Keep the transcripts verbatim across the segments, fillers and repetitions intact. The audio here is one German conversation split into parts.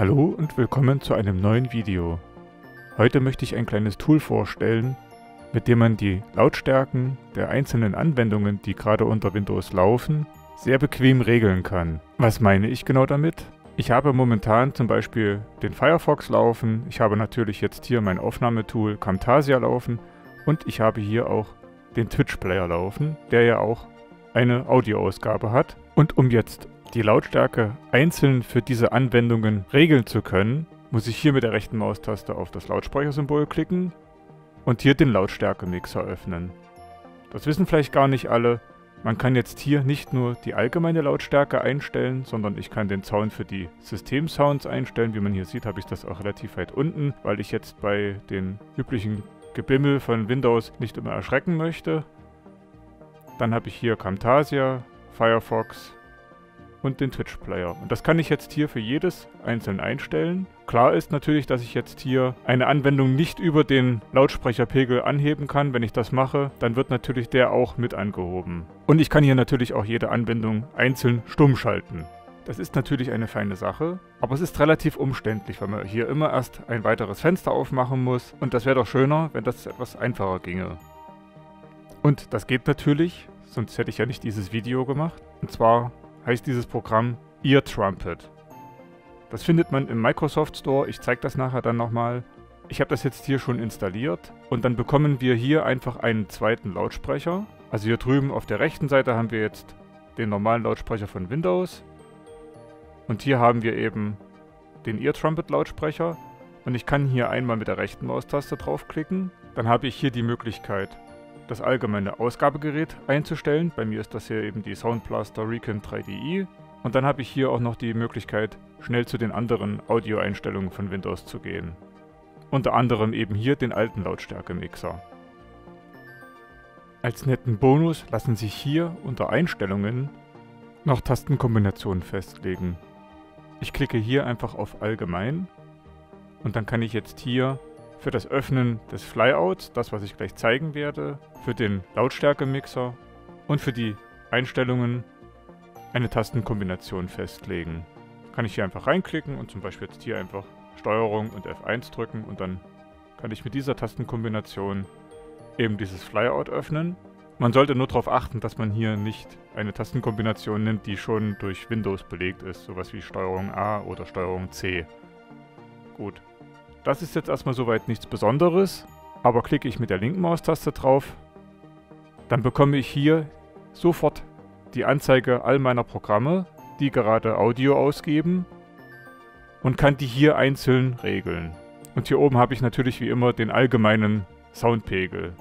Hallo und willkommen zu einem neuen Video. Heute möchte ich ein kleines Tool vorstellen, mit dem man die Lautstärken der einzelnen Anwendungen, die gerade unter Windows laufen, sehr bequem regeln kann. Was meine ich genau damit? Ich habe momentan zum Beispiel den Firefox laufen, ich habe natürlich jetzt hier mein Aufnahmetool Camtasia laufen und ich habe hier auch den Twitch-Player laufen, der ja auch eine Audioausgabe hat. Und um jetzt die Lautstärke einzeln für diese Anwendungen regeln zu können, muss ich hier mit der rechten Maustaste auf das Lautsprechersymbol klicken und hier den Lautstärke-Mixer öffnen. Das wissen vielleicht gar nicht alle. Man kann jetzt hier nicht nur die allgemeine Lautstärke einstellen, sondern ich kann den Sound für die Systemsounds einstellen. Wie man hier sieht, habe ich das auch relativ weit unten, weil ich jetzt bei den üblichen Gebimmel von Windows nicht immer erschrecken möchte. Dann habe ich hier Camtasia, Firefox und den Twitch-Player. Und das kann ich jetzt hier für jedes einzeln einstellen. Klar ist natürlich, dass ich jetzt hier eine Anwendung nicht über den Lautsprecherpegel anheben kann. Wenn ich das mache, dann wird natürlich der auch mit angehoben. Und ich kann hier natürlich auch jede Anwendung einzeln stumm schalten. Das ist natürlich eine feine Sache, aber es ist relativ umständlich, weil man hier immer erst ein weiteres Fenster aufmachen muss. Und das wäre doch schöner, wenn das etwas einfacher ginge. Und das geht natürlich, sonst hätte ich ja nicht dieses Video gemacht. Und zwar heißt dieses Programm EarTrumpet. Das findet man im Microsoft Store, ich zeige das nachher dann nochmal. Ich habe das jetzt hier schon installiert und dann bekommen wir hier einfach einen zweiten Lautsprecher. Also hier drüben auf der rechten Seite haben wir jetzt den normalen Lautsprecher von Windows und hier haben wir eben den EarTrumpet Lautsprecher und ich kann hier einmal mit der rechten Maustaste draufklicken. Dann habe ich hier die Möglichkeit, das allgemeine Ausgabegerät einzustellen. Bei mir ist das hier eben die SoundBlaster Recon drei D. Und dann habe ich hier auch noch die Möglichkeit, schnell zu den anderen Audioeinstellungen von Windows zu gehen. Unter anderem eben hier den alten Lautstärke-Mixer. Als netten Bonus lassen sich hier unter Einstellungen noch Tastenkombinationen festlegen. Ich klicke hier einfach auf Allgemein und dann kann ich jetzt hier für das Öffnen des Flyouts, das was ich gleich zeigen werde, für den Lautstärke-Mixer und für die Einstellungen eine Tastenkombination festlegen. Kann ich hier einfach reinklicken und zum Beispiel jetzt hier einfach Steuerung und F eins drücken und dann kann ich mit dieser Tastenkombination eben dieses Flyout öffnen. Man sollte nur darauf achten, dass man hier nicht eine Tastenkombination nimmt, die schon durch Windows belegt ist, sowas wie Steuerung A oder Steuerung C. Gut. Das ist jetzt erstmal soweit nichts Besonderes, aber klicke ich mit der linken Maustaste drauf, dann bekomme ich hier sofort die Anzeige all meiner Programme, die gerade Audio ausgeben und kann die hier einzeln regeln. Und hier oben habe ich natürlich wie immer den allgemeinen Soundpegel.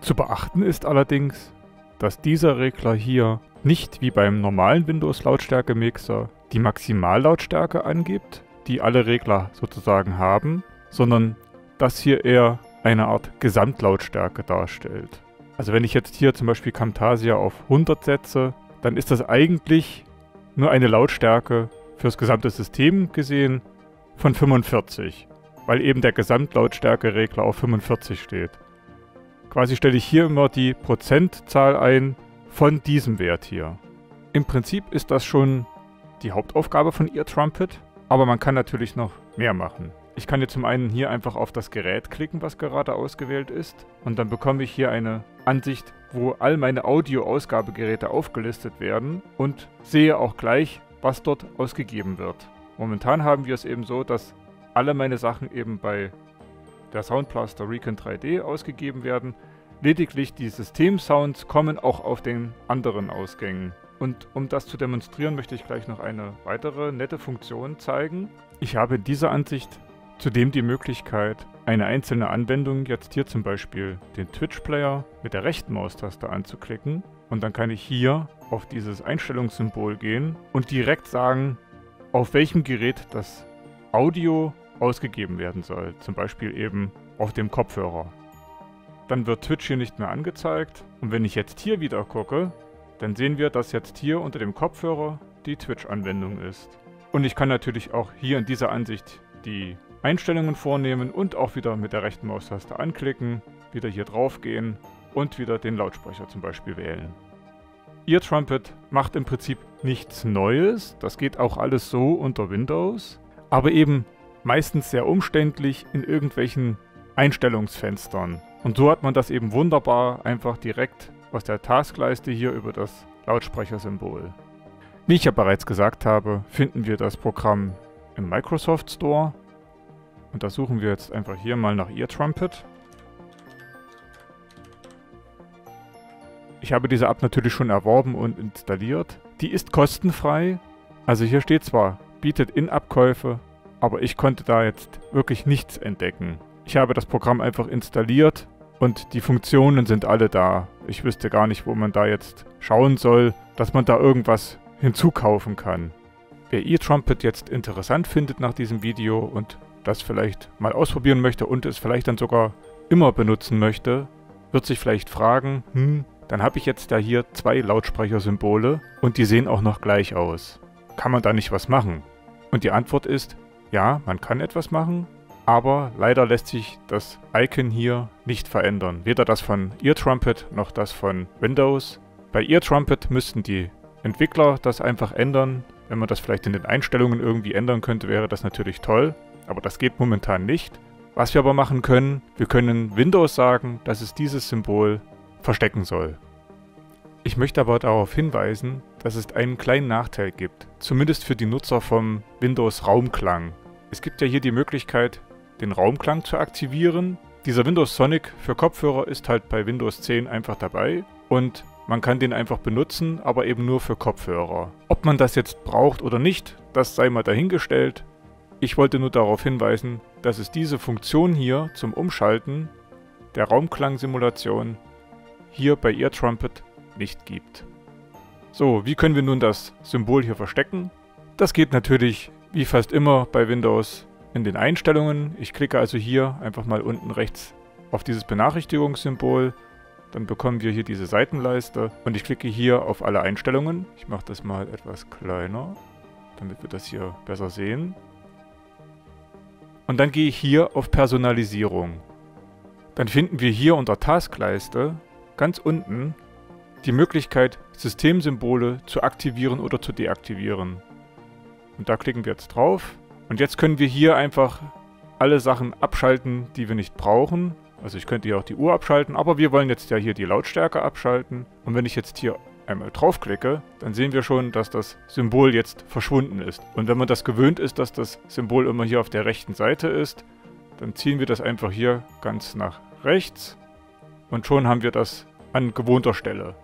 Zu beachten ist allerdings, dass dieser Regler hier nicht wie beim normalen Windows-Lautstärke-Mixer die Maximallautstärke angibt, die alle Regler sozusagen haben, sondern das hier eher eine Art Gesamtlautstärke darstellt. Also wenn ich jetzt hier zum Beispiel Camtasia auf hundert setze, dann ist das eigentlich nur eine Lautstärke fürs gesamte System gesehen von fünfundvierzig, weil eben der Gesamtlautstärke-Regler auf fünfundvierzig steht. Quasi stelle ich hier immer die Prozentzahl ein von diesem Wert hier. Im Prinzip ist das schon die Hauptaufgabe von EarTrumpet. Aber man kann natürlich noch mehr machen. Ich kann jetzt zum einen hier einfach auf das Gerät klicken, was gerade ausgewählt ist. Und dann bekomme ich hier eine Ansicht, wo all meine Audio-Ausgabegeräte aufgelistet werden und sehe auch gleich, was dort ausgegeben wird. Momentan haben wir es eben so, dass alle meine Sachen eben bei der SoundBlaster Recon drei D ausgegeben werden. Lediglich die Systemsounds kommen auch auf den anderen Ausgängen. Und um das zu demonstrieren, möchte ich gleich noch eine weitere nette Funktion zeigen. Ich habe in dieser Ansicht zudem die Möglichkeit, eine einzelne Anwendung, jetzt hier zum Beispiel den Twitch-Player, mit der rechten Maustaste anzuklicken. Und dann kann ich hier auf dieses Einstellungssymbol gehen und direkt sagen, auf welchem Gerät das Audio ausgegeben werden soll. Zum Beispiel eben auf dem Kopfhörer. Dann wird Twitch hier nicht mehr angezeigt. Und wenn ich jetzt hier wieder gucke, dann sehen wir, dass jetzt hier unter dem Kopfhörer die Twitch-Anwendung ist. Und ich kann natürlich auch hier in dieser Ansicht die Einstellungen vornehmen und auch wieder mit der rechten Maustaste anklicken, wieder hier drauf gehen und wieder den Lautsprecher zum Beispiel wählen. EarTrumpet macht im Prinzip nichts Neues, das geht auch alles so unter Windows, aber eben meistens sehr umständlich in irgendwelchen Einstellungsfenstern. Und so hat man das eben wunderbar einfach direkt aus der Taskleiste hier über das Lautsprechersymbol. Wie ich ja bereits gesagt habe, finden wir das Programm im Microsoft Store. Und da suchen wir jetzt einfach hier mal nach EarTrumpet. Ich habe diese App natürlich schon erworben und installiert. Die ist kostenfrei. Also hier steht zwar, bietet In-App-Käufe, aber ich konnte da jetzt wirklich nichts entdecken. Ich habe das Programm einfach installiert und die Funktionen sind alle da. Ich wüsste gar nicht, wo man da jetzt schauen soll, dass man da irgendwas hinzukaufen kann. Wer EarTrumpet jetzt interessant findet nach diesem Video und das vielleicht mal ausprobieren möchte und es vielleicht dann sogar immer benutzen möchte, wird sich vielleicht fragen, hm, dann habe ich jetzt da hier zwei Lautsprechersymbole und die sehen auch noch gleich aus. Kann man da nicht was machen? Und die Antwort ist, ja, man kann etwas machen, aber leider lässt sich das Icon hier nicht verändern. Weder das von EarTrumpet noch das von Windows. Bei EarTrumpet müssten die Entwickler das einfach ändern. Wenn man das vielleicht in den Einstellungen irgendwie ändern könnte, wäre das natürlich toll. Aber das geht momentan nicht. Was wir aber machen können, wir können Windows sagen, dass es dieses Symbol verstecken soll. Ich möchte aber darauf hinweisen, dass es einen kleinen Nachteil gibt, zumindest für die Nutzer vom Windows Raumklang. Es gibt ja hier die Möglichkeit, den Raumklang zu aktivieren. Dieser Windows Sonic für Kopfhörer ist halt bei Windows zehn einfach dabei und man kann den einfach benutzen, aber eben nur für Kopfhörer. Ob man das jetzt braucht oder nicht, das sei mal dahingestellt. Ich wollte nur darauf hinweisen, dass es diese Funktion hier zum Umschalten der Raumklangsimulation hier bei EarTrumpet nicht gibt. So, wie können wir nun das Symbol hier verstecken? Das geht natürlich wie fast immer bei Windows in den Einstellungen. Ich klicke also hier einfach mal unten rechts auf dieses Benachrichtigungssymbol. Dann bekommen wir hier diese Seitenleiste und ich klicke hier auf alle Einstellungen. Ich mache das mal etwas kleiner, damit wir das hier besser sehen. Und dann gehe ich hier auf Personalisierung. Dann finden wir hier unter Taskleiste ganz unten die Möglichkeit, Systemsymbole zu aktivieren oder zu deaktivieren. Und da klicken wir jetzt drauf. Und jetzt können wir hier einfach alle Sachen abschalten, die wir nicht brauchen. Also ich könnte hier auch die Uhr abschalten, aber wir wollen jetzt ja hier die Lautstärke abschalten. Und wenn ich jetzt hier einmal draufklicke, dann sehen wir schon, dass das Symbol jetzt verschwunden ist. Und wenn man das gewöhnt ist, dass das Symbol immer hier auf der rechten Seite ist, dann ziehen wir das einfach hier ganz nach rechts und schon haben wir das an gewohnter Stelle.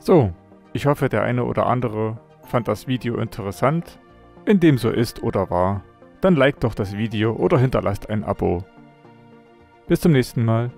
So, ich hoffe, der eine oder andere fand das Video interessant. Wenn dem so ist oder war, dann liked doch das Video oder hinterlasst ein Abo. Bis zum nächsten Mal.